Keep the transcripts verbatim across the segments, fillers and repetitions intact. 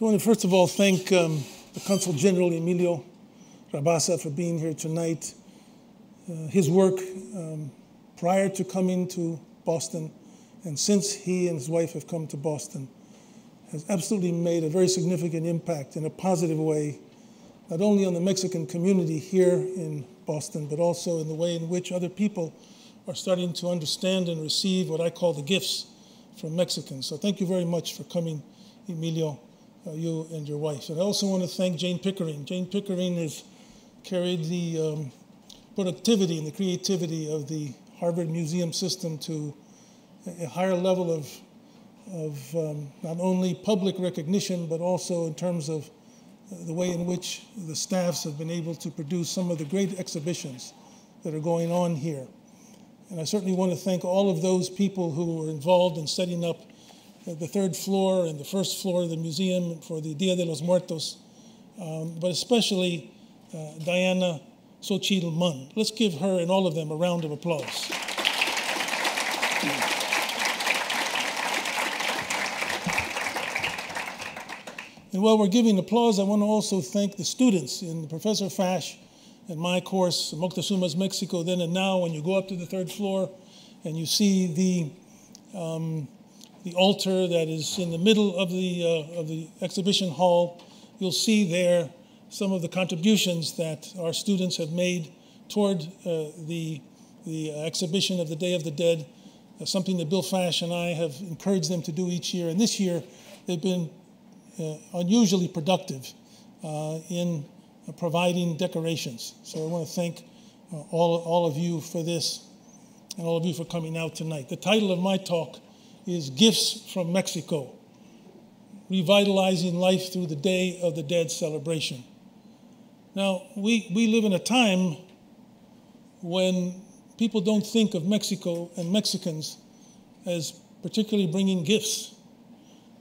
I want to first of all thank um, the Consul General Emilio Rabasa for being here tonight. Uh, his work um, prior to coming to Boston, and since he and his wife have come to Boston, has absolutely made a very significant impact in a positive way, not only on the Mexican community here in Boston, but also in the way in which other people are starting to understand and receive what I call the gifts from Mexicans. So thank you very much for coming, Emilio, uh, you and your wife. And I also want to thank Jane Pickering. Jane Pickering has carried the um, productivity and the creativity of the Harvard Museum system to a higher level of of um, not only public recognition, but also in terms of the way in which the staffs have been able to produce some of the great exhibitions that are going on here. And I certainly want to thank all of those people who were involved in setting up the third floor and the first floor of the museum for the Dia de los Muertos, um, but especially uh, Diana Xochitl-Munn. Let's give her and all of them a round of applause. And while we're giving applause, I want to also thank the students in Professor Fash and my course, Moctezuma's Mexico Then and Now. When you go up to the third floor and you see the, um, the altar that is in the middle of the, uh, of the exhibition hall, you'll see there some of the contributions that our students have made toward uh, the, the exhibition of the Day of the Dead, uh, something that Bill Fash and I have encouraged them to do each year. And this year, they've been Uh, unusually productive uh, in uh, providing decorations. So I want to thank uh, all, all of you for this and all of you for coming out tonight. The title of my talk is Gifts from Mexico, Revitalizing Life Through the Day of the Dead Celebration. Now, we, we live in a time when people don't think of Mexico and Mexicans as particularly bringing gifts,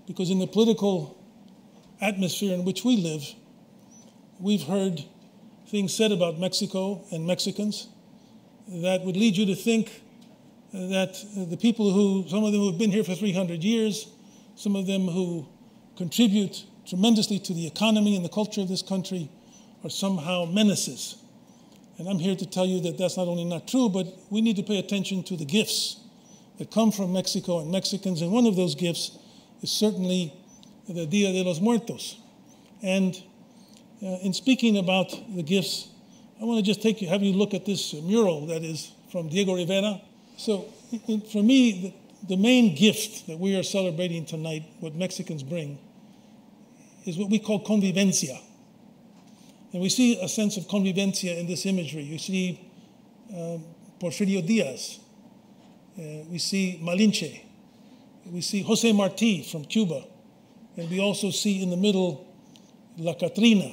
because in the political atmosphere in which we live, we've heard things said about Mexico and Mexicans that would lead you to think that the people who, some of them who have been here for three hundred years, some of them who contribute tremendously to the economy and the culture of this country, are somehow menaces. And I'm here to tell you that that's not only not true, but we need to pay attention to the gifts that come from Mexico and Mexicans. And one of those gifts is certainly the Dia de los Muertos. And uh, in speaking about the gifts, I want to just take you, have you look at this mural that is from Diego Rivera. So it, for me, the, the main gift that we are celebrating tonight, what Mexicans bring, is what we call convivencia. And we see a sense of convivencia in this imagery. You see um, Porfirio Diaz. Uh, we see Malinche. We see José Martí from Cuba. And we also see in the middle, La Catrina.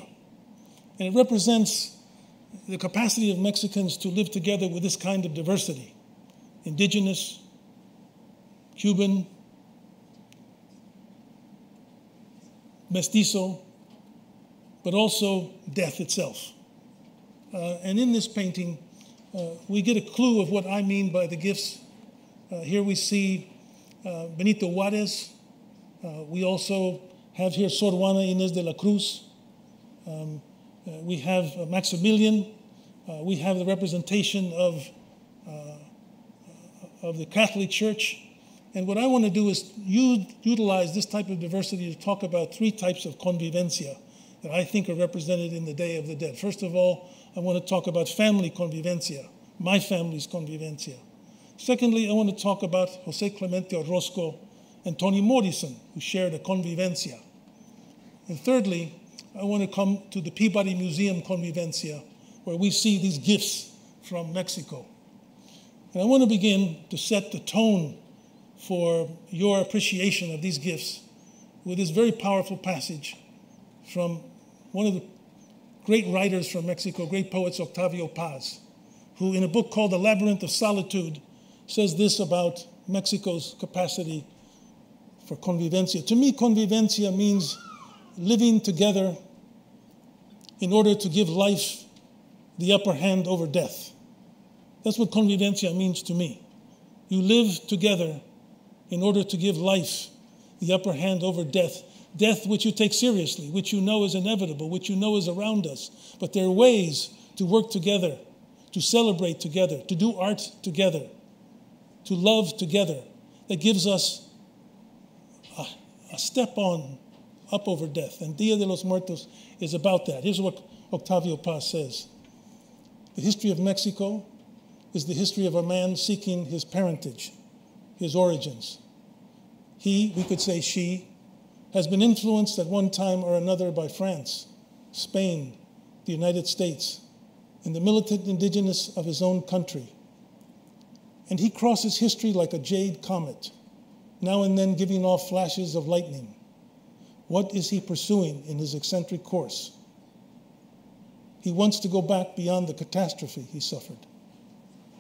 And it represents the capacity of Mexicans to live together with this kind of diversity. Indigenous, Cuban, mestizo, but also death itself. Uh, and in this painting, uh, we get a clue of what I mean by the gifts. Uh, here we see uh, Benito Juarez. Uh, we also have here Sor Juana Ines de la Cruz. Um, uh, we have uh, Maximilian. Uh, we have the representation of, uh, of the Catholic Church. And what I want to do is utilize this type of diversity to talk about three types of convivencia that I think are represented in the Day of the Dead. First of all, I want to talk about family convivencia, my family's convivencia. Secondly, I want to talk about José Clemente Orozco and Toni Morrison, who shared a convivencia. And thirdly, I want to come to the Peabody Museum convivencia, where we see these gifts from Mexico. And I want to begin to set the tone for your appreciation of these gifts with this very powerful passage from one of the great writers from Mexico, great poets, Octavio Paz, who in a book called The Labyrinth of Solitude says this about Mexico's capacity for convivencia. To me, convivencia means living together in order to give life the upper hand over death. That's what convivencia means to me. You live together in order to give life the upper hand over death. death which you take seriously, which you know is inevitable, which you know is around us. But there are ways to work together, to celebrate together, to do art together, to love together, that gives us a, a step on up over death. And Dia de los Muertos is about that. Here's what Octavio Paz says. The history of Mexico is the history of a man seeking his parentage, his origins. He, we could say she, has been influenced at one time or another by France, Spain, the United States, and the militant indigenous of his own country. And he crosses history like a jade comet, now and then giving off flashes of lightning. What is he pursuing in his eccentric course? He wants to go back beyond the catastrophe he suffered.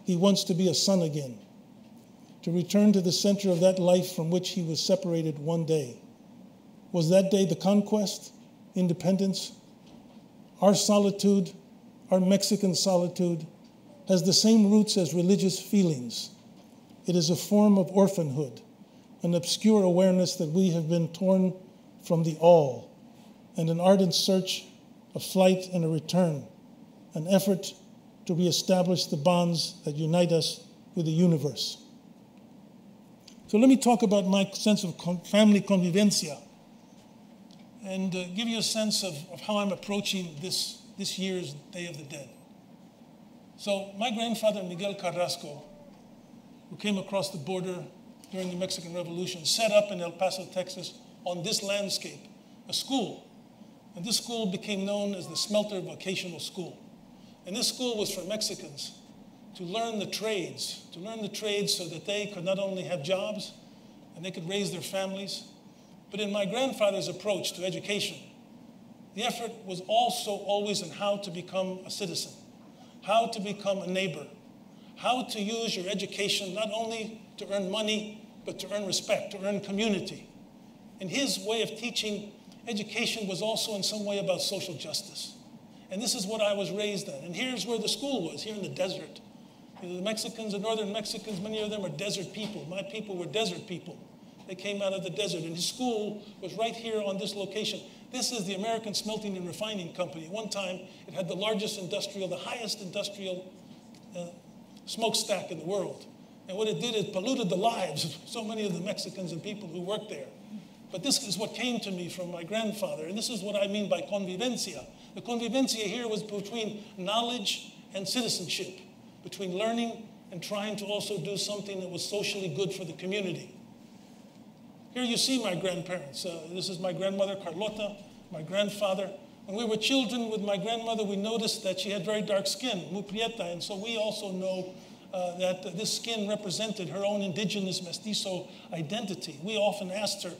He wants to be a son again, to return to the center of that life from which he was separated one day. Was that day the conquest, independence? Our solitude, our Mexican solitude, has the same roots as religious feelings. It is a form of orphanhood, an obscure awareness that we have been torn from the all, and an ardent search, a flight and a return, an effort to reestablish the bonds that unite us with the universe. So let me talk about my sense of family convivencia and uh, give you a sense of, of how I'm approaching this, this year's Day of the Dead. So my grandfather, Miguel Carrasco, who came across the border during the Mexican Revolution, set up in El Paso, Texas, on this landscape, a school. And this school became known as the Smelter Vocational School. And this school was for Mexicans to learn the trades, to learn the trades so that they could not only have jobs and they could raise their families, but in my grandfather's approach to education, the effort was also always in how to become a citizen, how to become a neighbor, how to use your education not only to earn money, but to earn respect, to earn community. And his way of teaching education was also in some way about social justice. And this is what I was raised on. And here's where the school was, here in the desert. You know, the Mexicans, the northern Mexicans, many of them are desert people. My people were desert people. They came out of the desert. And his school was right here on this location. This is the American Smelting and Refining Company. At one time, it had the largest industrial, the highest industrial uh, smokestack in the world. And what it did, it polluted the lives of so many of the Mexicans and people who worked there. But this is what came to me from my grandfather, and this is what I mean by convivencia. The convivencia here was between knowledge and citizenship, between learning and trying to also do something that was socially good for the community. Here you see my grandparents. Uh, this is my grandmother, Carlota, my grandfather. When we were children with my grandmother, we noticed that she had very dark skin, muy prieta, and so we also know uh, that uh, this skin represented her own indigenous mestizo identity. We often asked her,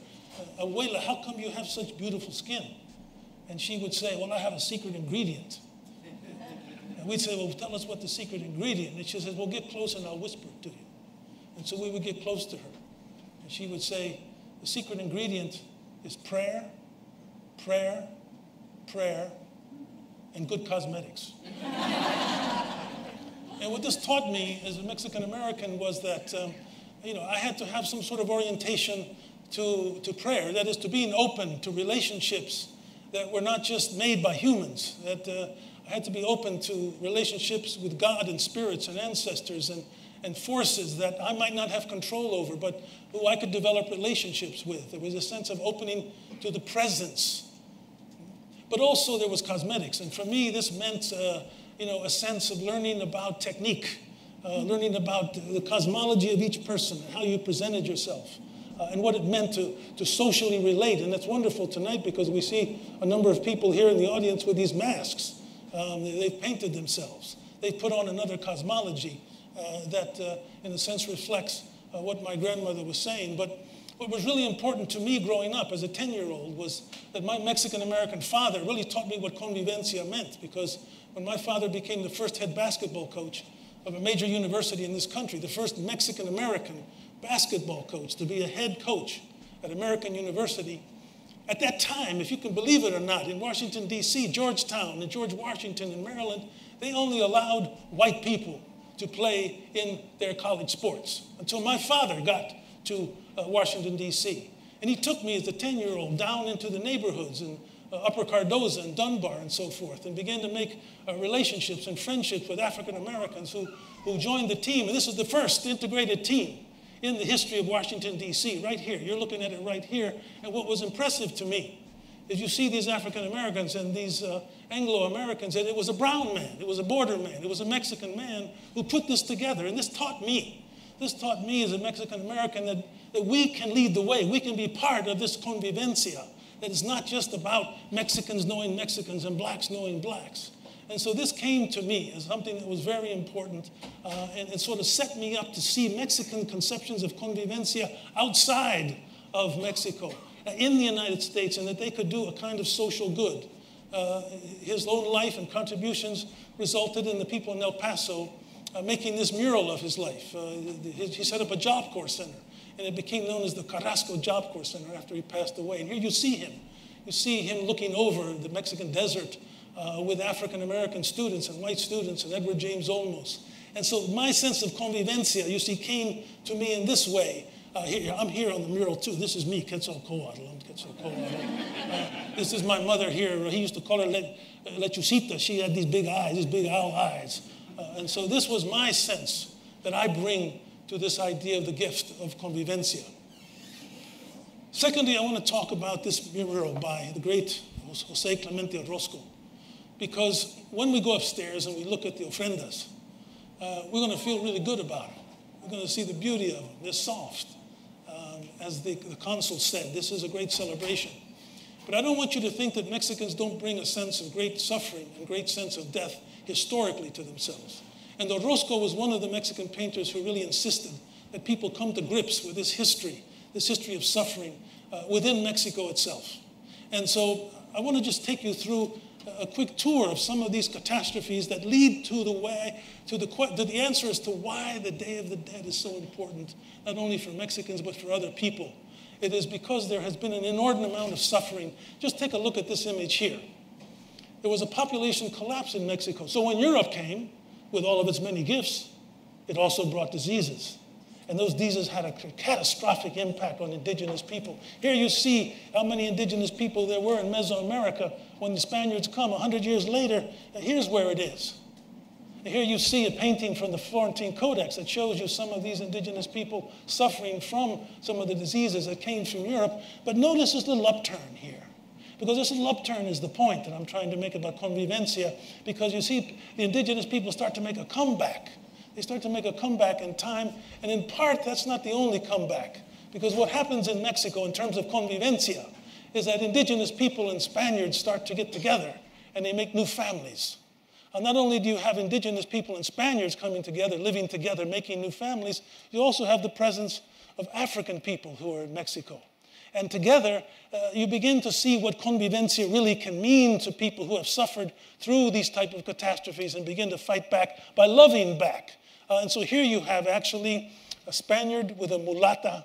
Abuela, how come you have such beautiful skin? And she would say, well, I have a secret ingredient. And we'd say, well, tell us what the secret ingredient. And she says, well, get close and I'll whisper it to you. And so we would get close to her. And she would say, the secret ingredient is prayer, prayer, prayer, and good cosmetics. And what this taught me as a Mexican-American was that um, you know, I had to have some sort of orientation To, to prayer, that is to being open to relationships that were not just made by humans, that uh, I had to be open to relationships with God and spirits and ancestors and, and forces that I might not have control over, but who I could develop relationships with. There was a sense of opening to the presence. But also there was cosmetics, and for me this meant uh, you know, a sense of learning about technique, uh, learning about the cosmology of each person and how you presented yourself. Uh, and what it meant to, to socially relate. And that's wonderful tonight because we see a number of people here in the audience with these masks. Um, they, they've painted themselves. They've put on another cosmology uh, that, uh, in a sense, reflects uh, what my grandmother was saying. But what was really important to me growing up as a ten-year-old was that my Mexican-American father really taught me what convivencia meant, because when my father became the first head basketball coach of a major university in this country, the first Mexican-American basketball coach to be a head coach at American University. At that time, if you can believe it or not, in Washington, D C, Georgetown, and George Washington in Maryland, they only allowed white people to play in their college sports until my father got to uh, Washington, D C And he took me as a ten-year-old down into the neighborhoods in uh, Upper Cardoza and Dunbar and so forth, and began to make uh, relationships and friendships with African Americans who, who joined the team. And this was the first integrated team in the history of Washington, D C, right here. You're looking at it right here. And what was impressive to me is you see these African Americans and these uh, Anglo-Americans, and it was a brown man, it was a border man, it was a Mexican man who put this together. And this taught me, this taught me as a Mexican American that, that we can lead the way, we can be part of this convivencia, that it's not just about Mexicans knowing Mexicans and blacks knowing blacks. And so this came to me as something that was very important, uh, and it sort of set me up to see Mexican conceptions of convivencia outside of Mexico, in the United States, and that they could do a kind of social good. Uh, his own life and contributions resulted in the people in El Paso uh, making this mural of his life. Uh, his, he set up a Job Corps Center, and it became known as the Carrasco Job Corps Center after he passed away. And here you see him. You see him looking over the Mexican desert uh, with African-American students and white students and Edward James Olmos. And so my sense of convivencia, you see, came to me in this way. Uh, here, I'm here on the mural too. This is me, Quetzalcoatl. I'm Quetzalcoatl. Uh, this is my mother here. He used to call her Le Lechusita. She had these big eyes, these big owl eyes. Uh, and so this was my sense that I bring to this idea of the gift of convivencia. Secondly, I want to talk about this mural by the great José Clemente Orozco, because when we go upstairs and we look at the ofrendas, uh, we're going to feel really good about it. We're going to see the beauty of them. They're soft. As the, the consul said, this is a great celebration. But I don't want you to think that Mexicans don't bring a sense of great suffering and great sense of death historically to themselves. And Orozco was one of the Mexican painters who really insisted that people come to grips with this history, this history of suffering uh, within Mexico itself. And so I want to just take you through a quick tour of some of these catastrophes that lead to the way, to the, to the answer as to why the Day of the Dead is so important, not only for Mexicans, but for other people. It is because there has been an inordinate amount of suffering. Just take a look at this image here. There was a population collapse in Mexico. So when Europe came, with all of its many gifts, it also brought diseases. And those diseases had a catastrophic impact on indigenous people. Here you see how many indigenous people there were in Mesoamerica when the Spaniards come. A hundred years later, here's where it is. Here you see a painting from the Florentine Codex that shows you some of these indigenous people suffering from some of the diseases that came from Europe. But notice this little upturn here, because this little upturn is the point that I'm trying to make about convivencia, because you see the indigenous people start to make a comeback. They start to make a comeback in time, and in part, that's not the only comeback, because what happens in Mexico in terms of convivencia is that indigenous people and Spaniards start to get together, and they make new families. And not only do you have indigenous people and Spaniards coming together, living together, making new families, you also have the presence of African people who are in Mexico. And together, uh, you begin to see what convivencia really can mean to people who have suffered through these type of catastrophes and begin to fight back by loving back. Uh, and so here you have actually a Spaniard with a mulata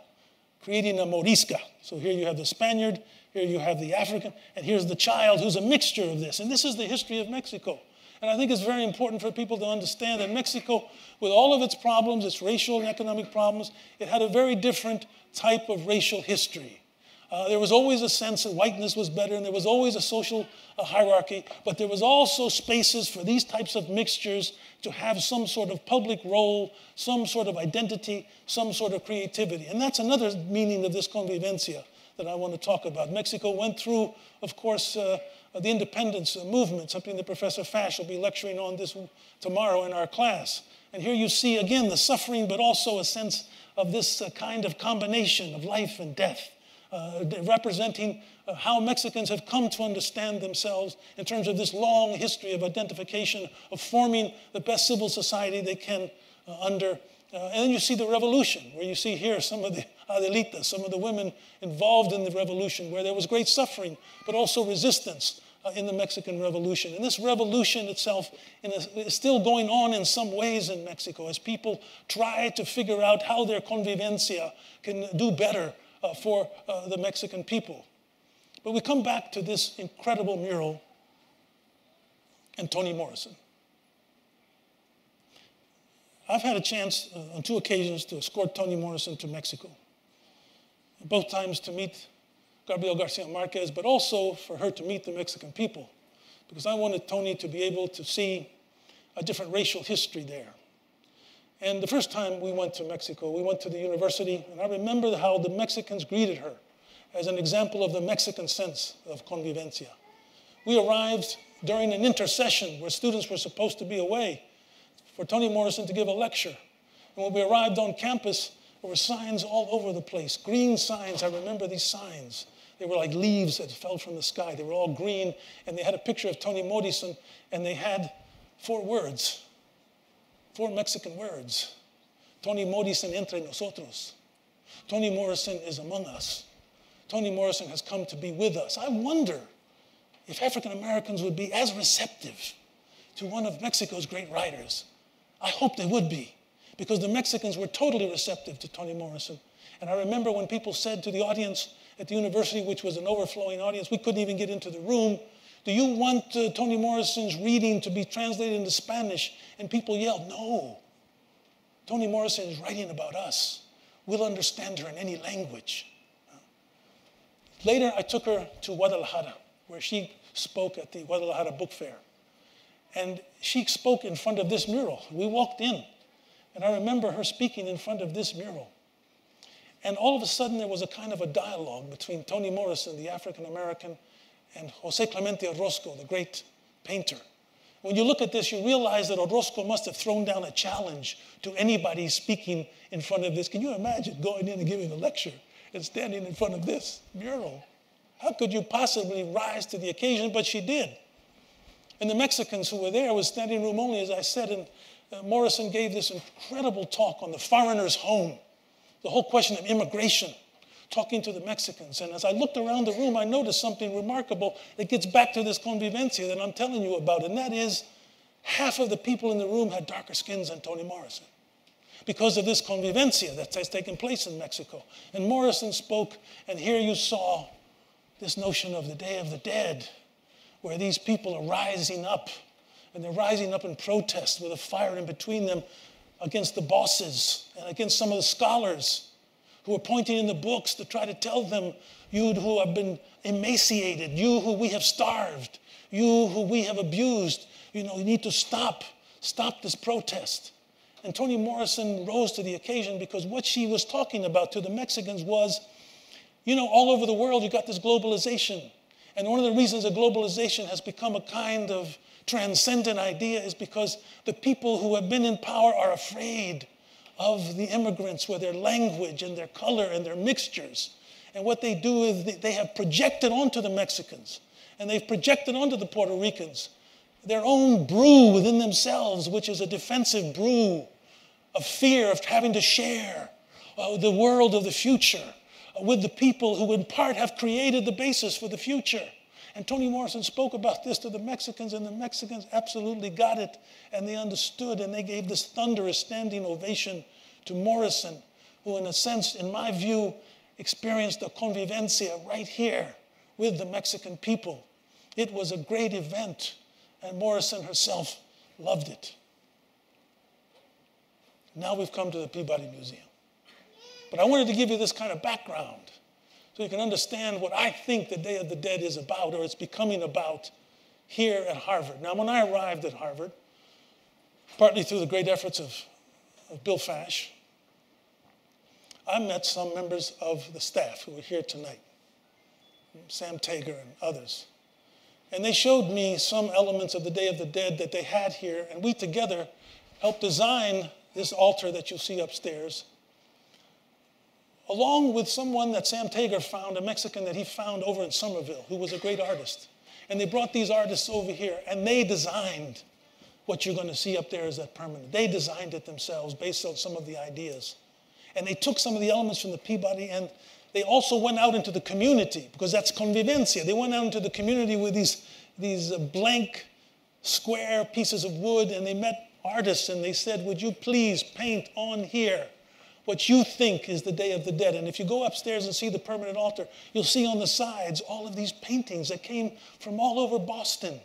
creating a morisca. So here you have the Spaniard, here you have the African, and here's the child who's a mixture of this. And this is the history of Mexico. And I think it's very important for people to understand that Mexico, with all of its problems, its racial and economic problems, it had a very different type of racial history. Uh, there was always a sense that whiteness was better, and there was always a social uh, hierarchy, but there was also spaces for these types of mixtures to have some sort of public role, some sort of identity, some sort of creativity. And that's another meaning of this convivencia that I want to talk about. Mexico went through, of course, uh, the independence movement, something that Professor Fash will be lecturing on this tomorrow in our class. And here you see, again, the suffering, but also a sense of this uh, kind of combination of life and death. Uh, representing uh, how Mexicans have come to understand themselves in terms of this long history of identification, of forming the best civil society they can uh, under. Uh, and then you see the revolution, where you see here some of the adelitas, some of the women involved in the revolution, where there was great suffering, but also resistance uh, in the Mexican Revolution. And this revolution itself in a, is still going on in some ways in Mexico, as people try to figure out how their convivencia can do better Uh, for uh, the Mexican people. But we come back to this incredible mural and Toni Morrison. I've had a chance uh, on two occasions to escort Toni Morrison to Mexico. both times to meet Gabriel Garcia Marquez, but also for her to meet the Mexican people, because I wanted Toni to be able to see a different racial history there. And the first time we went to Mexico, we went to the university, and I remember how the Mexicans greeted her as an example of the Mexican sense of convivencia. We arrived during an intercession where students were supposed to be away for Toni Morrison to give a lecture. And when we arrived on campus, there were signs all over the place, green signs. I remember these signs. They were like leaves that fell from the sky. They were all green, and they had a picture of Toni Morrison, and they had four words, four Mexican words. Toni Morrison entre nosotros. Toni Morrison is among us. Toni Morrison has come to be with us. I wonder if African Americans would be as receptive to one of Mexico's great writers. I hope they would be, because the Mexicans were totally receptive to Toni Morrison. And I remember when people said to the audience at the university, which was an overflowing audience, we couldn't even get into the room, do you want uh, Toni Morrison's reading to be translated into Spanish? And people yelled, no. Toni Morrison is writing about us. We'll understand her in any language. Later, I took her to Guadalajara, where she spoke at the Guadalajara Book Fair. And she spoke in front of this mural. We walked in, and I remember her speaking in front of this mural. And all of a sudden, there was a kind of a dialogue between Toni Morrison, the African-American, and José Clemente Orozco, the great painter. When you look at this, you realize that Orozco must have thrown down a challenge to anybody speaking in front of this. Can you imagine going in and giving a lecture and standing in front of this mural? How could you possibly rise to the occasion? But she did. And the Mexicans who were there was standing room only, as I said, and uh, Morrison gave this incredible talk on the foreigner's home, the whole question of immigration, talking to the Mexicans. And as I looked around the room, I noticed something remarkable that gets back to this convivencia that I'm telling you about, and that is half of the people in the room had darker skins than Toni Morrison, because of this convivencia that has taken place in Mexico. And Morrison spoke, and here you saw this notion of the Day of the Dead, where these people are rising up, and they're rising up in protest with a fire in between them against the bosses and against some of the scholars who are pointing in the books to try to tell them, you who have been emaciated, you who we have starved, you who we have abused, you know, you need to stop, stop this protest. And Toni Morrison rose to the occasion, because what she was talking about to the Mexicans was, you know, all over the world you got this globalization. And one of the reasons that globalization has become a kind of transcendent idea is because the people who have been in power are afraid of the immigrants with their language and their color and their mixtures. And what they do is they have projected onto the Mexicans, and they've projected onto the Puerto Ricans their own brew within themselves, which is a defensive brew of fear of having to share uh, the world of the future uh, with the people who in part have created the basis for the future. And Toni Morrison spoke about this to the Mexicans, and the Mexicans absolutely got it, and they understood, and they gave this thunderous standing ovation to Morrison, who in a sense, in my view, experienced a convivencia right here with the Mexican people. It was a great event, and Morrison herself loved it. Now we've come to the Peabody Museum. But I wanted to give you this kind of background so you can understand what I think the Day of the Dead is about, or it's becoming about, here at Harvard. Now, when I arrived at Harvard, partly through the great efforts of, of Bill Fash, I met some members of the staff who are here tonight, Sam Tager and others. And they showed me some elements of the Day of the Dead that they had here, and we together helped design this altar that you see upstairs, along with someone that Sam Tager found, a Mexican that he found over in Somerville, who was a great artist. And they brought these artists over here, and they designed what you're going to see up there as that permanent. They designed it themselves based on some of the ideas. And they took some of the elements from the Peabody, and they also went out into the community, because that's convivencia. They went out into the community with these, these blank square pieces of wood, and they met artists, and they said, would you please paint on here what you think is the Day of the Dead? And if you go upstairs and see the permanent altar, you'll see on the sides all of these paintings that came from all over Boston.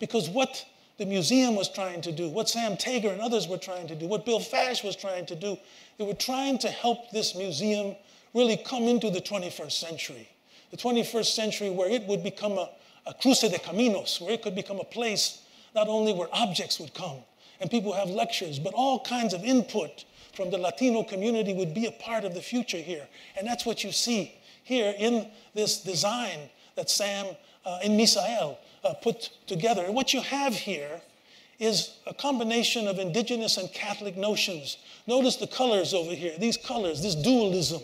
Because what the museum was trying to do, what Sam Tager and others were trying to do, what Bill Fash was trying to do, they were trying to help this museum really come into the twenty-first century. The twenty-first century where it would become a, a cruce de caminos, where it could become a place not only where objects would come and people have lectures, but all kinds of input from the Latino community would be a part of the future here. And that's what you see here in this design that Sam uh, and Misael uh, put together. And what you have here is a combination of indigenous and Catholic notions. Notice the colors over here, these colors, this dualism.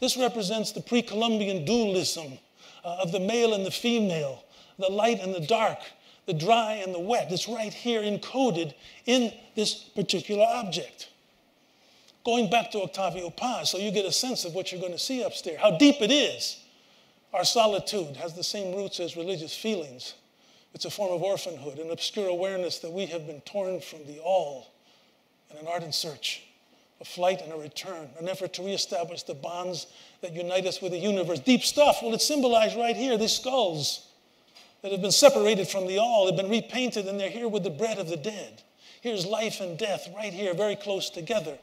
This represents the pre-Columbian dualism uh, of the male and the female, the light and the dark, the dry and the wet. It's right here encoded in this particular object. Going back to Octavio Paz, so you get a sense of what you're going to see upstairs, how deep it is. Our solitude has the same roots as religious feelings. It's a form of orphanhood, an obscure awareness that we have been torn from the all, and an ardent search, a flight and a return, an effort to reestablish the bonds that unite us with the universe. Deep stuff. Well, it's symbolized right here, these skulls that have been separated from the all, have been repainted, and they're here with the bread of the dead. Here's life and death right here, very close together.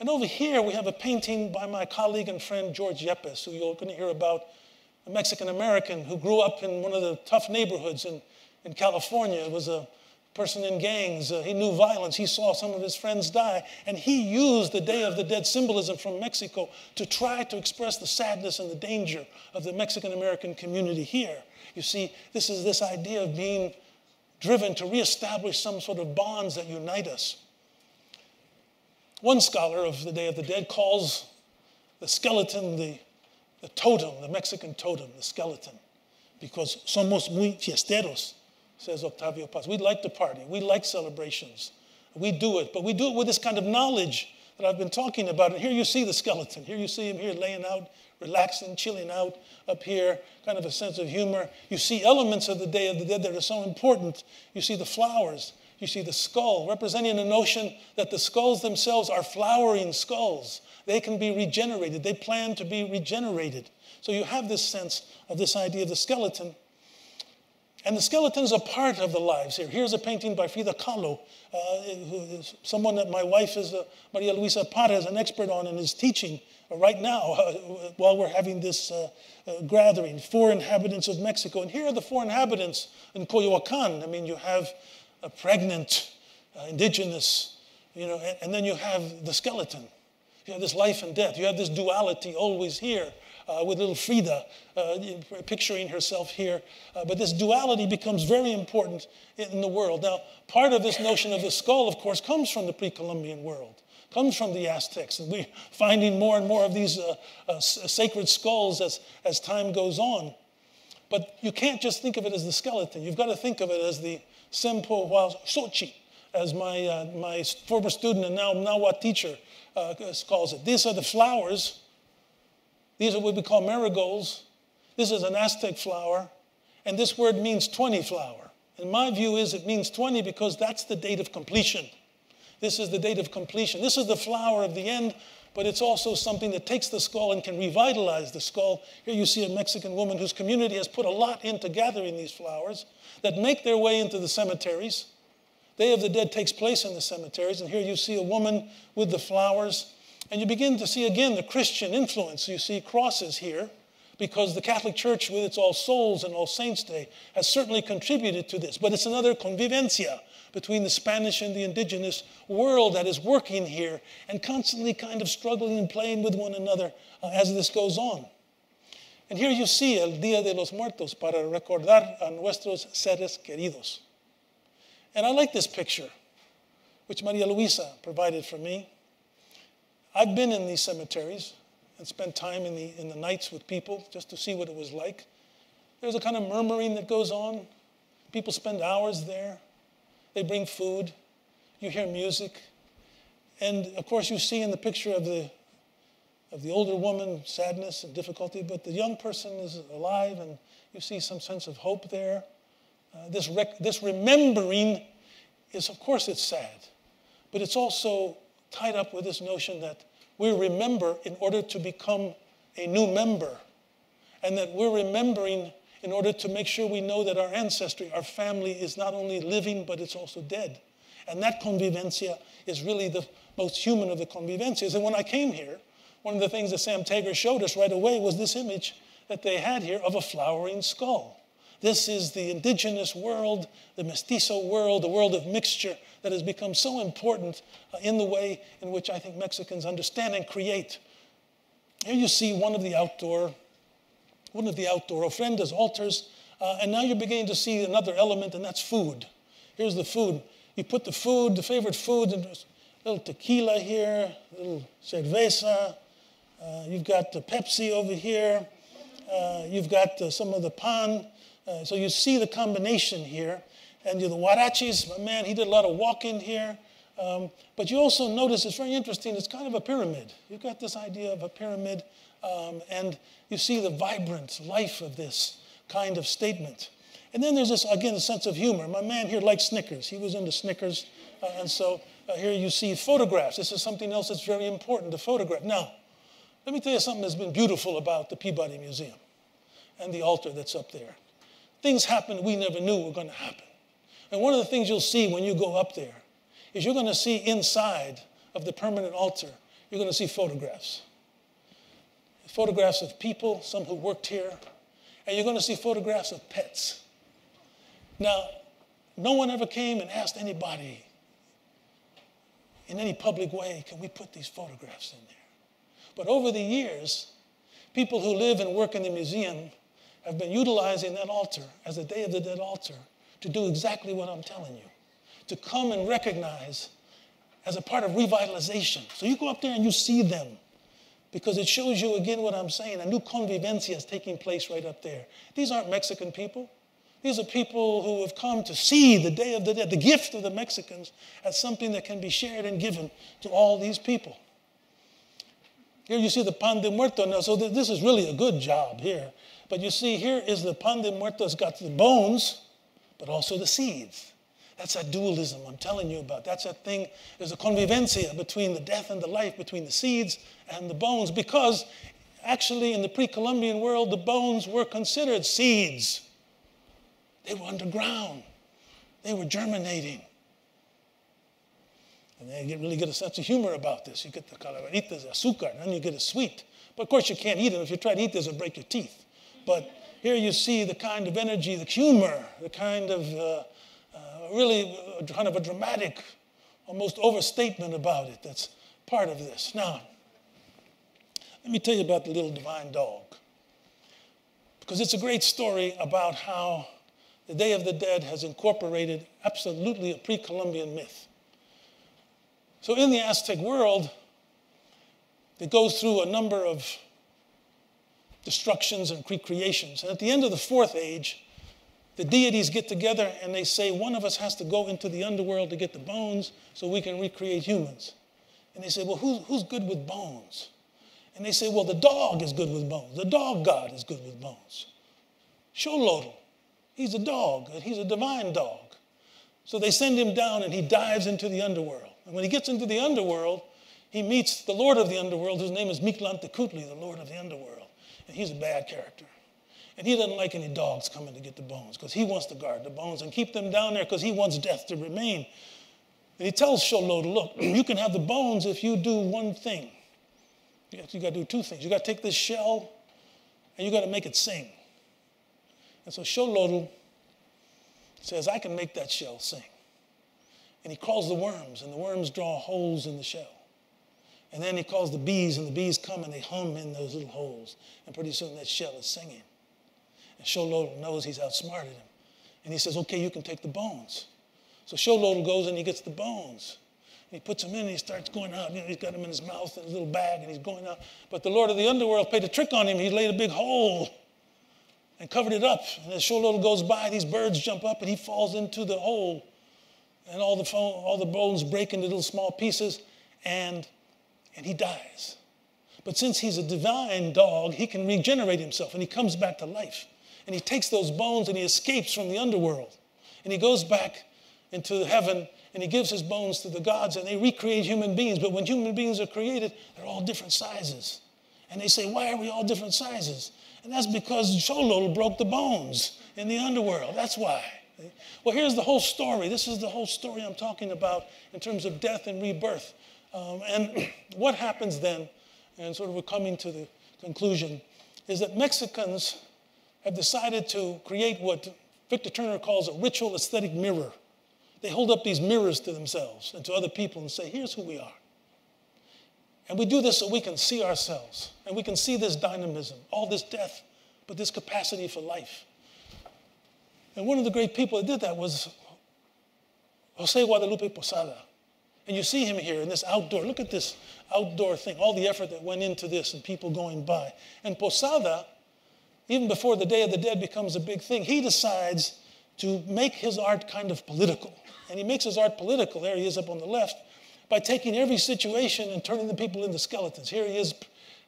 And over here, we have a painting by my colleague and friend, George Yepes, who you're going to hear about, a Mexican-American who grew up in one of the tough neighborhoods in, in California. It was a person in gangs. Uh, he knew violence. He saw some of his friends die. And he used the Day of the Dead symbolism from Mexico to try to express the sadness and the danger of the Mexican-American community here. You see, this is this idea of being driven to reestablish some sort of bonds that unite us. One scholar of the Day of the Dead calls the skeleton the The totem, the Mexican totem, the skeleton. Because somos muy fiesteros, says Octavio Paz. We like to party. We like celebrations. We do it. But we do it with this kind of knowledge that I've been talking about. And here you see the skeleton. Here you see him here laying out, relaxing, chilling out up here, kind of a sense of humor. You see elements of the Day of the Dead that are so important. You see the flowers. You see the skull, representing the notion that the skulls themselves are flowering skulls. They can be regenerated. They plan to be regenerated. So you have this sense of this idea of the skeleton. And the skeletons are part of the lives here. Here's a painting by Frida Kahlo, uh, who is someone that my wife, is uh, Maria Luisa Parra, is an expert on and is teaching right now uh, while we're having this uh, uh, gathering, four inhabitants of Mexico. And here are the four inhabitants in Coyoacan. I mean, you have a pregnant, uh, indigenous, you know, and, and then you have the skeleton. You have this life and death. You have this duality always here uh, with little Frida uh, picturing herself here. Uh, but this duality becomes very important in the world. Now, part of this notion of the skull, of course, comes from the pre-Columbian world, comes from the Aztecs. And we're finding more and more of these uh, uh, sacred skulls as, as time goes on. But you can't just think of it as the skeleton. You've got to think of it as the Sempo Huasochi, as my, uh, my former student and now Nahua teacher uh, calls it. These are the flowers. These are what we call marigolds. This is an Aztec flower. And this word means twenty flower. And my view is it means twenty because that's the date of completion. This is the date of completion. This is the flower of the end, but it's also something that takes the skull and can revitalize the skull. Here you see a Mexican woman whose community has put a lot into gathering these flowers that make their way into the cemeteries. Day of the Dead takes place in the cemeteries, and here you see a woman with the flowers. And you begin to see, again, the Christian influence. You see crosses here, because the Catholic Church, with its All Souls and All Saints Day, has certainly contributed to this. But it's another convivencia between the Spanish and the indigenous world that is working here and constantly kind of struggling and playing with one another uh, as this goes on. And here you see El Día de los Muertos para recordar a nuestros seres queridos. And I like this picture, which Maria Luisa provided for me. I've been in these cemeteries and spent time in the, in the nights with people just to see what it was like. There's a kind of murmuring that goes on. People spend hours there. They bring food. You hear music. And, of course, you see in the picture of the, of the older woman sadness and difficulty, but the young person is alive, and you see some sense of hope there. Uh, this, rec this remembering is, of course, it's sad, but it's also tied up with this notion that we remember in order to become a new member, and that we're remembering in order to make sure we know that our ancestry, our family, is not only living, but it's also dead. And that convivencia is really the most human of the convivencias. And when I came here, one of the things that Sam Tager showed us right away was this image that they had here of a flowering skull. This is the indigenous world, the mestizo world, the world of mixture that has become so important in the way in which I think Mexicans understand and create. Here you see one of the outdoor, one of the outdoor ofrendas, altars, uh, and now you're beginning to see another element, and that's food. Here's the food. You put the food, the favorite food, and there's a little tequila here, a little cerveza. Uh, you've got the Pepsi over here. Uh, you've got the, some of the pan. Uh, so you see the combination here. And you're the huarachis, my man, he did a lot of walking here. Um, but you also notice it's very interesting, it's kind of a pyramid. You've got this idea of a pyramid, um, and you see the vibrant life of this kind of statement. And then there's this, again, a sense of humor. My man here liked Snickers. He was into Snickers. Uh, and so uh, here you see photographs. This is something else that's very important, to photograph. Now, let me tell you something that's been beautiful about the Peabody Museum and the altar that's up there. Things happen we never knew were going to happen. And one of the things you'll see when you go up there is you're going to see inside of the permanent altar, you're going to see photographs. Photographs of people, some who worked here. And you're going to see photographs of pets. Now, no one ever came and asked anybody in any public way, can we put these photographs in there? But over the years, people who live and work in the museum have been utilizing that altar as a Day of the Dead altar to do exactly what I'm telling you, to come and recognize as a part of revitalization. So you go up there and you see them, because it shows you again what I'm saying. A new convivencia is taking place right up there. These aren't Mexican people. These are people who have come to see the Day of the Dead, the gift of the Mexicans, as something that can be shared and given to all these people. Here you see the pan de muerto. Now, so th this is really a good job here. But you see, here is the pan de muerto. It's got the bones, but also the seeds. That's that dualism I'm telling you about. That's that thing. There's a convivencia between the death and the life, between the seeds and the bones, because actually in the pre-Columbian world, the bones were considered seeds. They were underground. They were germinating. And then you really get a sense of humor about this. You get the calaveritas, the azúcar, and then you get a sweet. But of course you can't eat them. If you try to eat this, it'll break your teeth. But here you see the kind of energy, the humor, the kind of uh, uh, really uh, kind of a dramatic, almost overstatement about it that's part of this. Now, let me tell you about the little divine dog, because it's a great story about how the Day of the Dead has incorporated absolutely a pre-Columbian myth. So in the Aztec world, it goes through a number of destructions and recreations. And at the end of the Fourth Age, the deities get together and they say, one of us has to go into the underworld to get the bones so we can recreate humans. And they say, well, who's, who's good with bones? And they say, well, the dog is good with bones. The dog god is good with bones. Xolotl. He's a dog, and he's a divine dog. So they send him down, and he dives into the underworld. And when he gets into the underworld, he meets the lord of the underworld, whose name is Mictlantecuhtli, the lord of the underworld. And he's a bad character. And he doesn't like any dogs coming to get the bones, because he wants to guard the bones and keep them down there, because he wants death to remain. And he tells Xolotl, look, you can have the bones if you do one thing. You got to do two things. You got to take this shell, and you got to make it sing. And so Xolotl says, I can make that shell sing. And he calls the worms, and the worms draw holes in the shell. And then he calls the bees, and the bees come, and they hum in those little holes. And pretty soon that shell is singing. And Xolotl knows he's outsmarted him. And he says, okay, you can take the bones. So Xolotl goes, and he gets the bones. And he puts them in, and he starts going out. You know, he's got them in his mouth in his little bag, and he's going out. But the lord of the underworld played a trick on him. He laid a big hole and covered it up. And as Xolotl goes by, these birds jump up, and he falls into the hole. And all the, all the bones break into little small pieces, and, and he dies. But since he's a divine dog, he can regenerate himself, and he comes back to life. And he takes those bones, and he escapes from the underworld. And he goes back into heaven, and he gives his bones to the gods, and they recreate human beings. But when human beings are created, they're all different sizes. And they say, why are we all different sizes? And that's because Xolotl broke the bones in the underworld. That's why. Well, here's the whole story. This is the whole story I'm talking about in terms of death and rebirth. Um, and what happens then and sort of we're coming to the conclusion, is that Mexicans have decided to create what Victor Turner calls a ritual aesthetic mirror. They hold up these mirrors to themselves and to other people and say, here's who we are. And we do this so we can see ourselves, and we can see this dynamism, all this death, but this capacity for life. And one of the great people that did that was Jose Guadalupe Posada. And you see him here in this outdoor, look at this outdoor thing, all the effort that went into this and people going by. And Posada, even before the Day of the Dead becomes a big thing, he decides to make his art kind of political. And he makes his art political, there he is up on the left, by taking every situation and turning the people into skeletons. Here he is,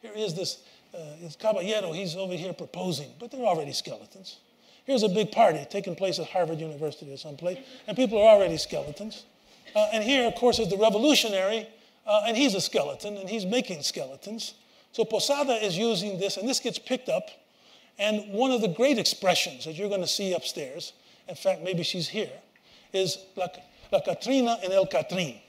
here he is this uh, his caballero, he's over here proposing, but they're already skeletons. Here's a big party taking place at Harvard University or someplace, and people are already skeletons. Uh, and here, of course, is the revolutionary, uh, and he's a skeleton, and he's making skeletons. So Posada is using this, and this gets picked up. And one of the great expressions that you're going to see upstairs, in fact, maybe she's here, is La, La Catrina and El Catrín.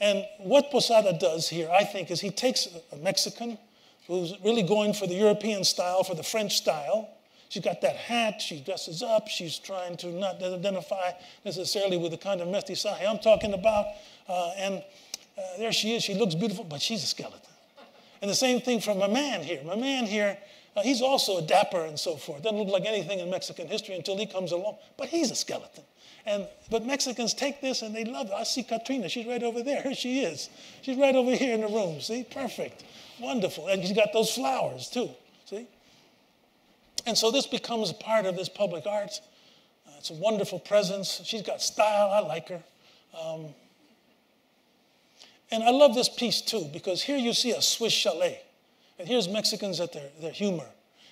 And what Posada does here, I think, is he takes a Mexican who's really going for the European style, for the French style. She's got that hat, she dresses up, she's trying to not identify necessarily with the kind of mestizaje I'm talking about. Uh, and uh, there she is, she looks beautiful, but she's a skeleton. And the same thing from my man here. My man here, uh, he's also a dapper and so forth. Doesn't look like anything in Mexican history until he comes along, but he's a skeleton. And, but Mexicans take this and they love it. I see Katrina, she's right over there, here she is. She's right over here in the room, see, perfect, wonderful. And she's got those flowers too, see? And so this becomes part of this public art. Uh, it's a wonderful presence. She's got style. I like her. Um, and I love this piece, too, because here you see a Swiss chalet. And here's Mexicans at their, their humor.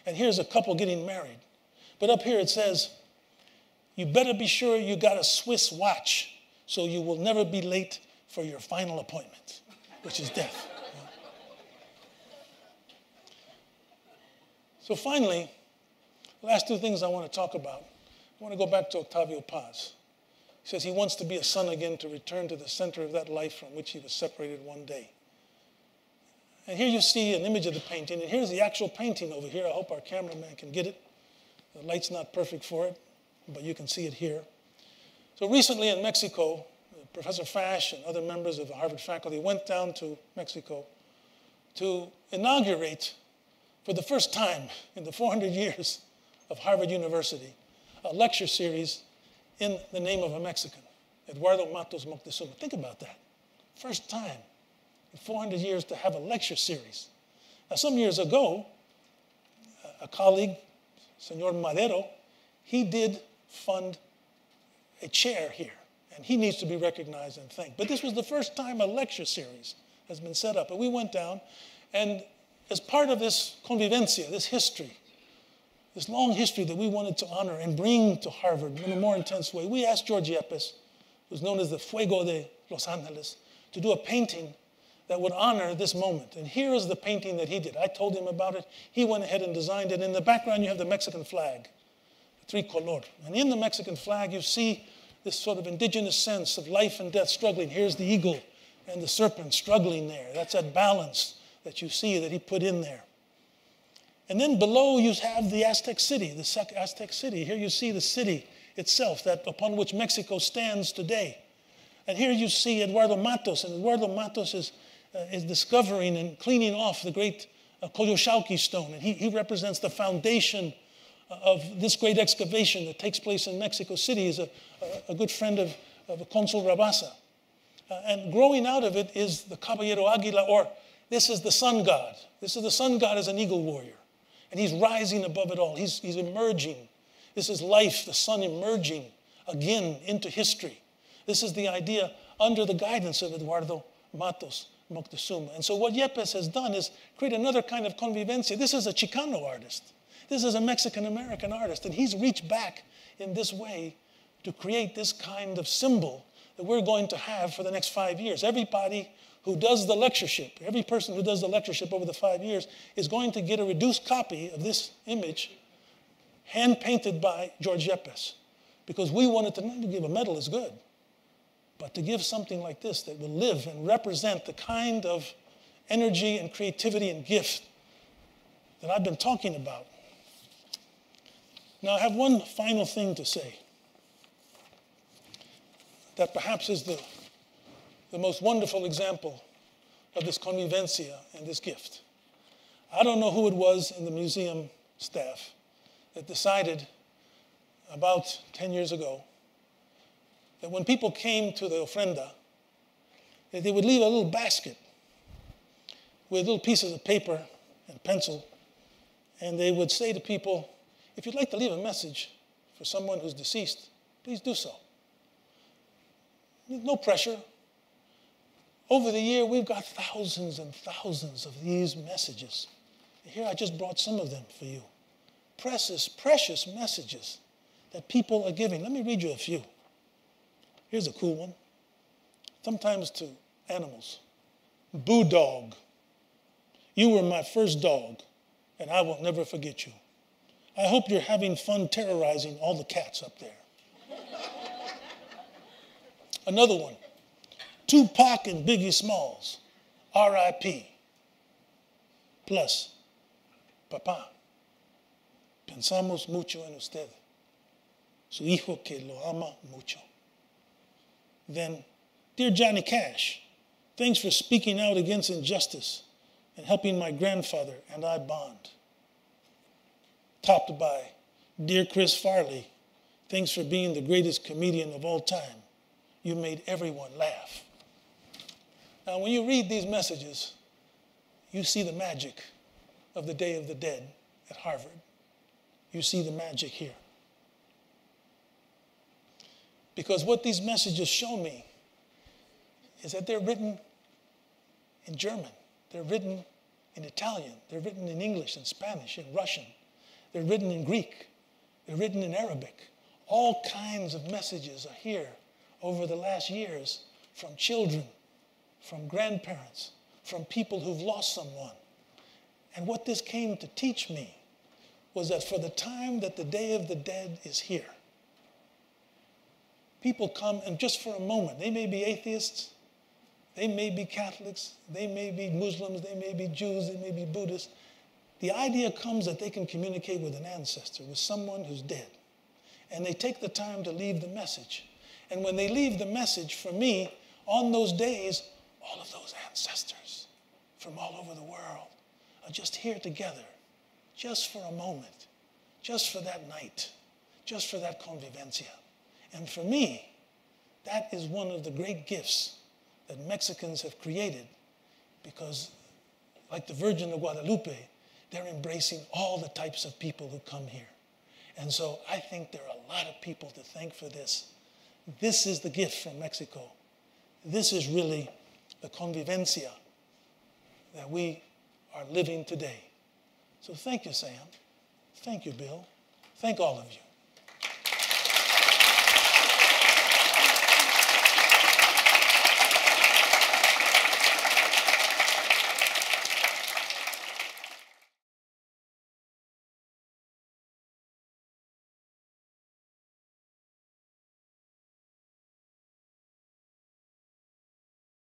And here's a couple getting married. But up here it says, you better be sure you got a Swiss watch so you will never be late for your final appointment, which is death. Yeah. So finally, last two things I want to talk about. I want to go back to Octavio Paz. He says he wants to be a son again to return to the center of that life from which he was separated one day. And here you see an image of the painting. And here's the actual painting over here. I hope our cameraman can get it. The light's not perfect for it, but you can see it here. So recently in Mexico, Professor Fash and other members of the Harvard faculty went down to Mexico to inaugurate, for the first time in the four hundred years, of Harvard University, a lecture series in the name of a Mexican, Eduardo Matos Moctezuma. Think about that. First time in four hundred years to have a lecture series. Now, some years ago, a colleague, Senor Madero, he did fund a chair here, and he needs to be recognized and thanked. But this was the first time a lecture series has been set up. And we went down, and as part of this convivencia, this history, this long history that we wanted to honor and bring to Harvard in a more intense way, we asked George Yepes, who's known as the Fuego de Los Angeles, to do a painting that would honor this moment. And here is the painting that he did. I told him about it. He went ahead and designed it. In the background, you have the Mexican flag, tricolor. And in the Mexican flag, you see this sort of indigenous sense of life and death struggling. Here's the eagle and the serpent struggling there. That's that balance that you see that he put in there. And then below you have the Aztec city, the Aztec city. Here you see the city itself, that upon which Mexico stands today. And here you see Eduardo Matos, and Eduardo Matos is, uh, is discovering and cleaning off the great uh, Coyolxauhqui stone. And he, he represents the foundation of this great excavation that takes place in Mexico City. He's a, a, a good friend of, of Consul Rabasa. Uh, and growing out of it is the Caballero Águila, or this is the sun god. This is the sun god as an eagle warrior. And he's rising above it all. He's, he's emerging. This is life, the sun emerging again into history. This is the idea under the guidance of Eduardo Matos Moctezuma. And so what Yepes has done is create another kind of convivencia. This is a Chicano artist. This is a Mexican-American artist. And he's reached back in this way to create this kind of symbol that we're going to have for the next five years. Everybody who does the lectureship, every person who does the lectureship over the five years is going to get a reduced copy of this image hand-painted by George Yepes, because we wanted to not give a medal is good, but to give something like this that will live and represent the kind of energy and creativity and gift that I've been talking about. Now, I have one final thing to say that perhaps is the, the most wonderful example of this convivencia and this gift. I don't know who it was in the museum staff that decided about ten years ago that when people came to the ofrenda, that they would leave a little basket with little pieces of paper and pencil, and they would say to people, if you'd like to leave a message for someone who's deceased, please do so. No pressure. Over the year, we've got thousands and thousands of these messages. Here, I just brought some of them for you. Precious, precious messages that people are giving. Let me read you a few. Here's a cool one. Sometimes to animals. Boo dog. You were my first dog, and I will never forget you. I hope you're having fun terrorizing all the cats up there. Another one. Tupac and Biggie Smalls, R I P. Plus, papá, pensamos mucho en usted. Su hijo que lo ama mucho. Then, dear Johnny Cash, thanks for speaking out against injustice and helping my grandfather and I bond. Topped by, dear Chris Farley, thanks for being the greatest comedian of all time. You made everyone laugh. Now, when you read these messages, you see the magic of the Day of the Dead at Harvard. You see the magic here. Because what these messages show me is that they're written in German, they're written in Italian, they're written in English and Spanish and Russian, they're written in Greek, they're written in Arabic. All kinds of messages are here over the last years from children, from grandparents, from people who've lost someone. And what this came to teach me was that for the time that the Day of the Dead is here, people come and just for a moment, they may be atheists, they may be Catholics, they may be Muslims, they may be Jews, they may be Buddhists. The idea comes that they can communicate with an ancestor, with someone who's dead. And they take the time to leave the message. And when they leave the message, for me, on those days, all of those ancestors from all over the world are just here together, just for a moment, just for that night, just for that convivencia. And for me, that is one of the great gifts that Mexicans have created because, like the Virgin of Guadalupe, they're embracing all the types of people who come here. And so I think there are a lot of people to thank for this. This is the gift from Mexico. This is really the convivencia that we are living today. So thank you, Sam. Thank you, Bill. Thank all of you.